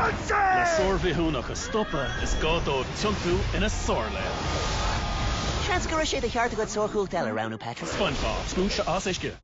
La Sorvihu na Costopa is Godo Chuntu in a Sorland. Chance Garisha the Hartagod Sorhul Della Rounu Patrick. SpongeBob, Spoonsha Osishka.